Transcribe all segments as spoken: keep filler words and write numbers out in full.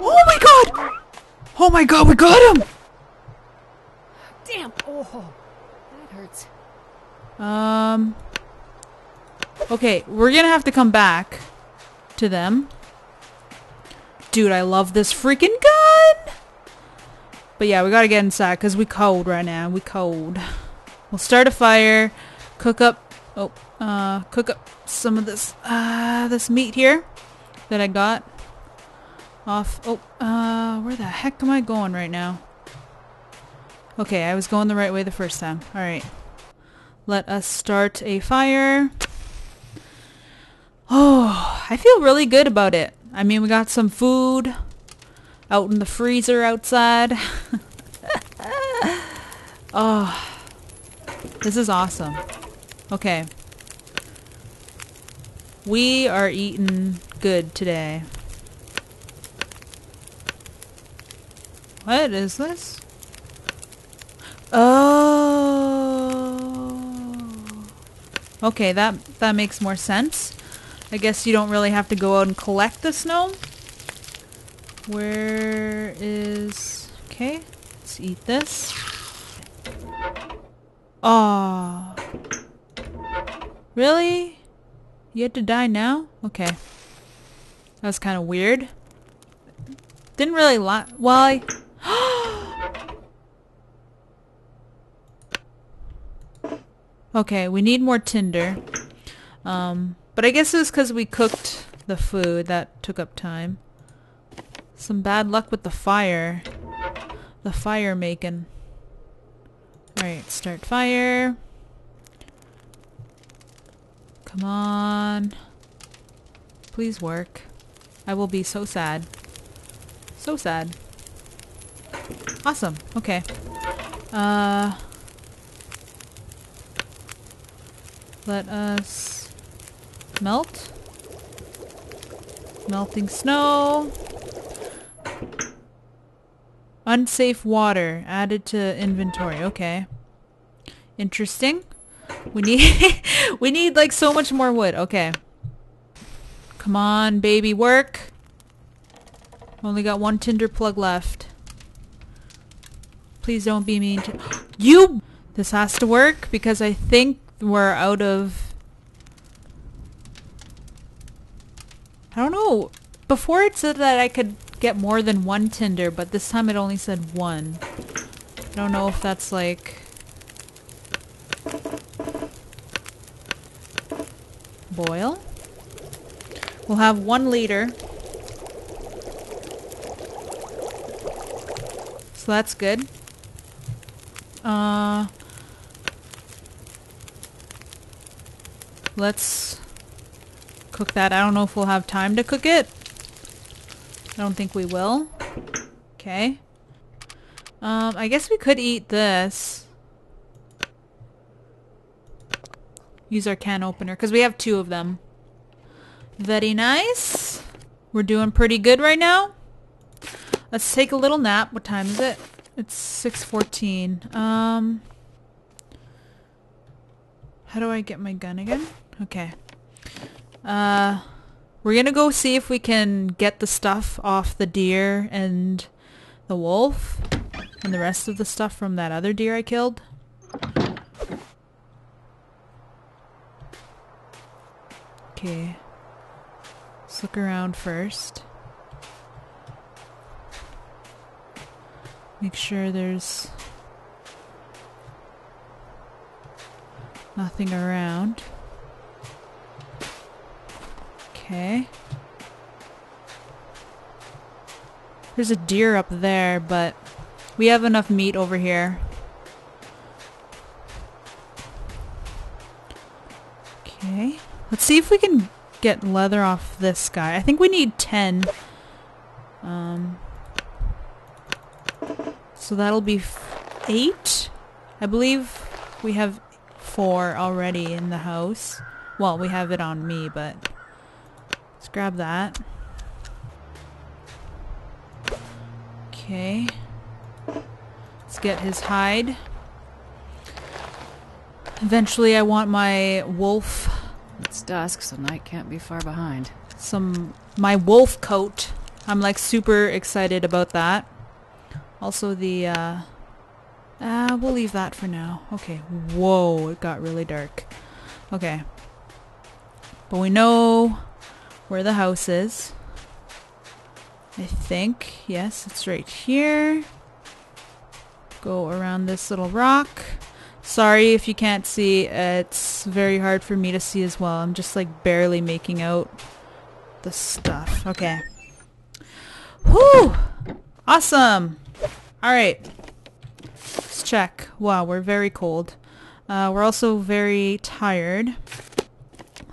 Oh my god! Oh my god, we got him! Damn! Oh, that hurts. Um... Okay, we're gonna have to come back to them. Dude, I love this freaking gun! But yeah, we gotta get inside, because we cold right now. We cold. We'll start a fire, cook up... Oh, uh, cook up some of this, uh, this meat here that I got. Off... Oh, uh, where the heck am I going right now? Okay, I was going the right way the first time. Alright. Let us start a fire. Oh, I feel really good about it. I mean, we got some food out in the freezer outside. Oh, this is awesome. Okay. We are eating good today. What is this? Oh. Okay, that that makes more sense. I guess you don't really have to go out and collect the snow. Where is... Okay, let's eat this. Oh, really? You had to die now? Okay. That was kind of weird. Didn't really lie. Well, I... Okay, we need more tinder. Um, but I guess it was because we cooked the food. That took up time. Some bad luck with the fire. The fire making. Alright, start fire. Come on. Please work. I will be so sad. So sad. Awesome. Okay. Uh, let us melt. Melting snow. Unsafe water added to inventory. Okay. Interesting. We need we need like so much more wood. Okay. Come on, baby, work. Only got one tinder plug left. Please don't be mean to you. This has to work because I think we're out of, I don't know. Before it said that I could get more than one tinder, but this time it only said one. I don't know if that's like boil. We'll have one liter, so that's good. Uh, let's cook that. I don't know if we'll have time to cook it. I don't think we will. Okay. Um, I guess we could eat this. Use our can opener, because we have two of them. Very nice. We're doing pretty good right now. Let's take a little nap. What time is it? It's six fourteen. Um, how do I get my gun again? Okay. Uh... We're gonna go see if we can get the stuff off the deer and the wolf and the rest of the stuff from that other deer I killed. Okay. Let's look around first. Make sure there's nothing around. Okay. There's a deer up there, but we have enough meat over here. Okay. Let's see if we can get leather off this guy. I think we need ten. Um, so that'll be f- eight? I believe we have four already in the house. Well, we have it on me, but... Let's grab that. Okay. Let's get his hide. Eventually I want my wolf. It's dusk, so night can't be far behind. Some... my wolf coat. I'm like super excited about that. Also the uh, uh we'll leave that for now. Okay. Whoa, it got really dark. Okay. But we know where the house is. I think. Yes, it's right here. Go around this little rock. Sorry if you can't see. It's very hard for me to see as well. I'm just like barely making out the stuff. Okay. Whew! Awesome! Alright. Let's check. Wow, we're very cold. Uh, we're also very tired.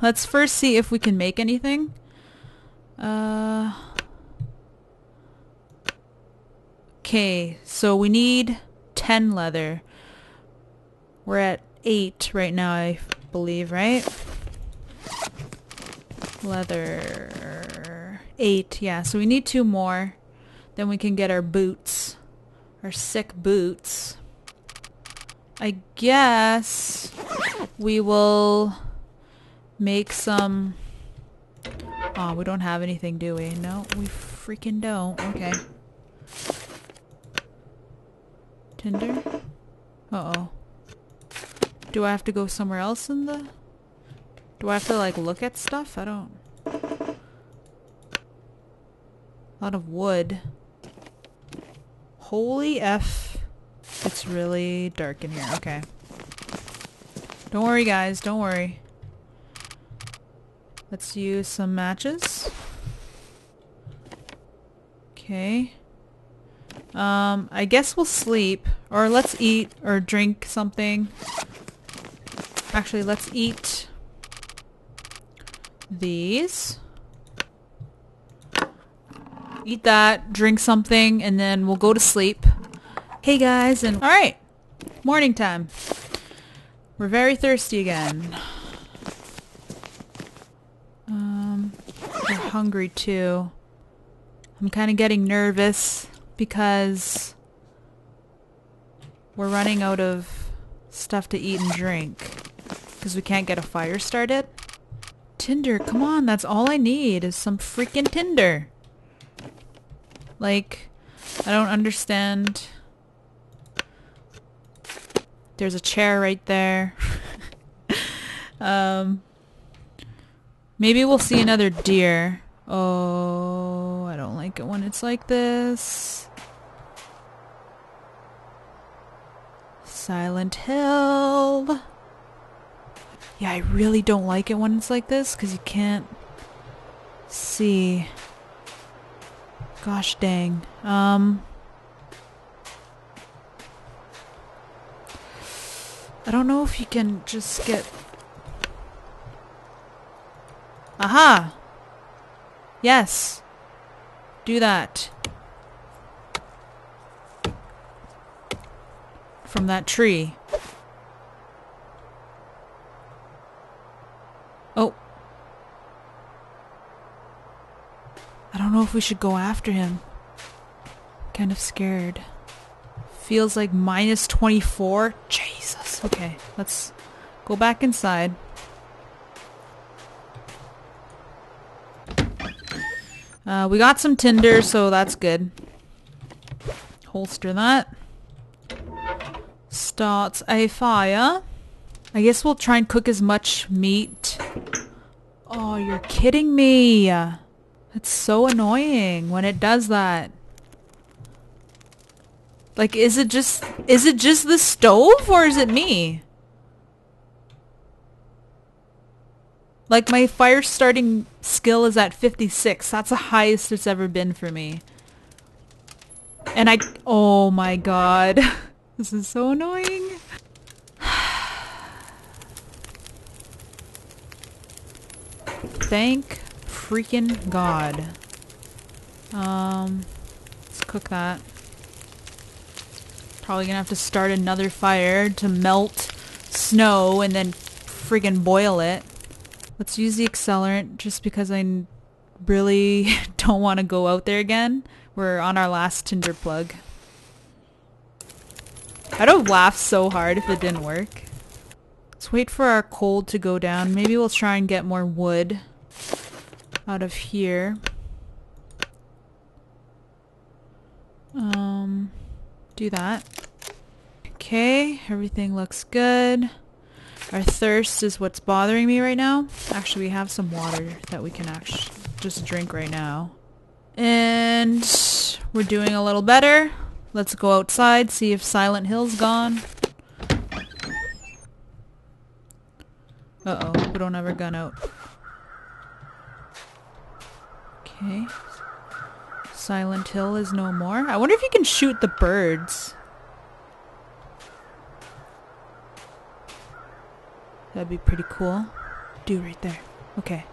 Let's first see if we can make anything. Uh... Okay, so we need ten leather. We're at eight right now, I believe, right? Leather... eight, yeah. So we need two more. Then we can get our boots. Our sick boots. I guess we will make some... Oh, we don't have anything, do we? No, we freaking don't. Okay. Tinder? Uh-oh. Do I have to go somewhere else in the... Do I have to, like, look at stuff? I don't... A lot of wood. Holy F. It's really dark in here. Okay. Don't worry, guys. Don't worry. Let's use some matches. Okay. Um, I guess we'll sleep. Or let's eat or drink something. Actually, let's eat these. Eat that, drink something, and then we'll go to sleep. Hey guys, and alright! Morning time. We're very thirsty again. Um, we're hungry too. I'm kind of getting nervous because we're running out of stuff to eat and drink. Because we can't get a fire started. Tinder, come on, that's all I need is some freaking tinder. Like, I don't understand. There's a chair right there. um, maybe we'll see another deer. Oh, I don't like it when it's like this. Silent Hill. Yeah, I really don't like it when it's like this because you can't see. Gosh dang. Um, I don't know if you can just get... Aha! Yes! Do that. From that tree. Oh. I don't know if we should go after him. Kind of scared. Feels like minus twenty-four. Jesus. Okay, let's go back inside. Uh, we got some tinder, so that's good. Holster that. Starts a fire. I guess we'll try and cook as much meat. Oh, you're kidding me. That's so annoying when it does that. Like, is it just is it just the stove or is it me? Like, my fire starting skill is at fifty-six. That's the highest it's ever been for me. And I oh my god. This is so annoying. Thank freaking god. Um, let's cook that. Probably gonna have to start another fire to melt snow and then friggin' boil it. Let's use the accelerant just because I really don't want to go out there again. We're on our last tinder plug. I'd have laughed so hard if it didn't work. Let's wait for our cold to go down. Maybe we'll try and get more wood out of here. do that. Okay, everything looks good. Our thirst is what's bothering me right now. Actually, we have some water that we can actually just drink right now. And we're doing a little better. Let's go outside, see if Silent Hill's gone. Uh-oh, we don't have our gun out. Okay. Silent Hill is no more. I wonder if you can shoot the birds. That'd be pretty cool. Dude, right there. Okay.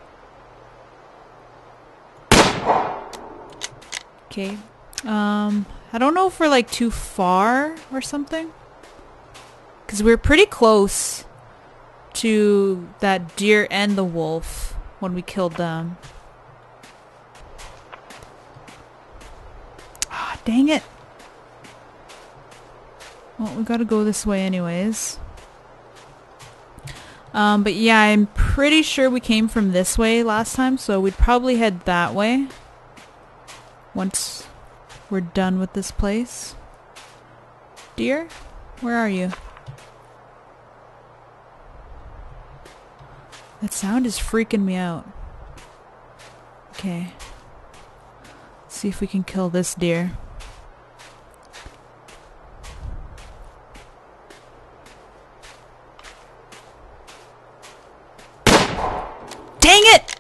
Okay. Um, I don't know if we're like too far or something. Because we're pretty close to that deer and the wolf when we killed them. Ah, dang it. Well, we gotta go this way anyways. Um, but yeah, I'm pretty sure we came from this way last time, so we'd probably head that way once we're done with this place. Deer, where are you? That sound is freaking me out. Okay. Let's see if we can kill this deer. Dang it!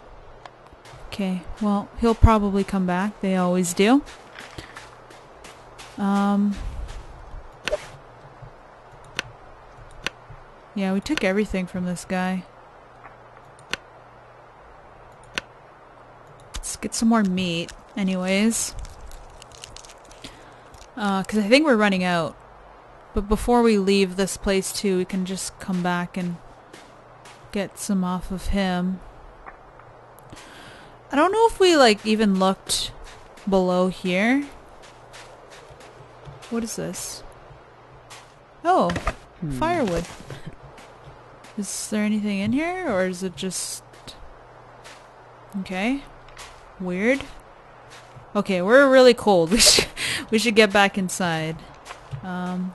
Okay, well, he'll probably come back. They always do. Um. Yeah, we took everything from this guy. Let's get some more meat, anyways. Uh, because I think we're running out. But before we leave this place, too, we can just come back and get some off of him. I don't know if we, like, even looked below here. What is this? Oh, hmm. Firewood. Is there anything in here, or is it just... Okay. Weird. Okay, we're really cold. We should, we should get back inside. Um,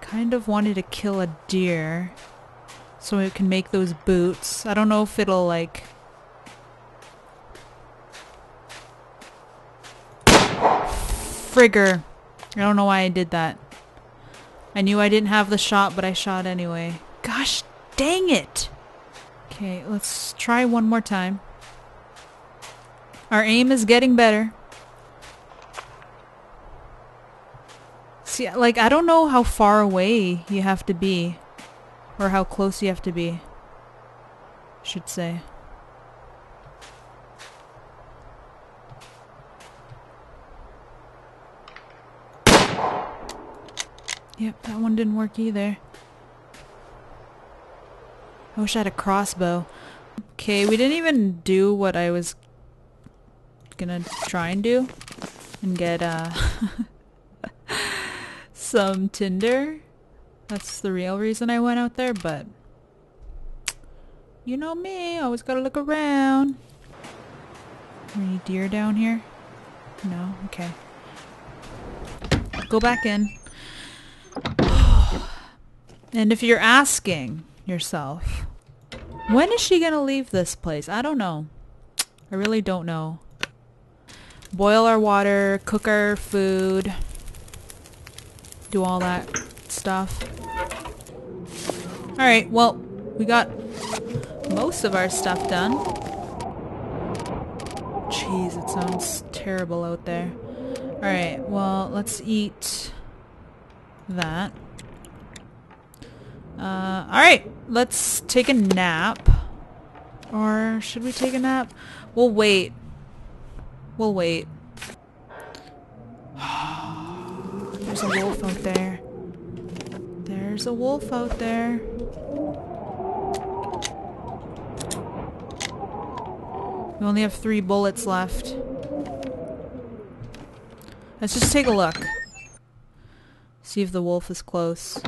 kind of wanted to kill a deer so it can make those boots. I don't know if it'll, like... Frigger. I don't know why I did that. I knew I didn't have the shot, but I shot anyway. Gosh dang it! Okay, let's try one more time. Our aim is getting better. See, like, I don't know how far away you have to be. Or how close you have to be. Should say. Yep, that one didn't work either. I wish I had a crossbow. Okay, we didn't even do what I was gonna try and do. And get, uh... some tinder. That's the real reason I went out there, but... You know me, always gotta look around. Any deer down here? No? Okay. Go back in. And if you're asking yourself, when is she gonna leave this place? I don't know. I really don't know. Boil our water, cook our food, do all that stuff. Alright, well, we got most of our stuff done. Jeez, it sounds terrible out there. Alright, well, let's eat that. Uh, alright, let's take a nap. Or should we take a nap? We'll wait. We'll wait. There's a wolf out there. There's a wolf out there. We only have three bullets left. Let's just take a look. See if the wolf is close.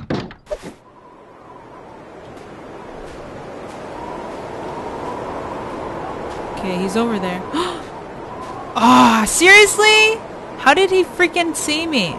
Okay, he's over there. Ah, oh, seriously? How did he freaking see me?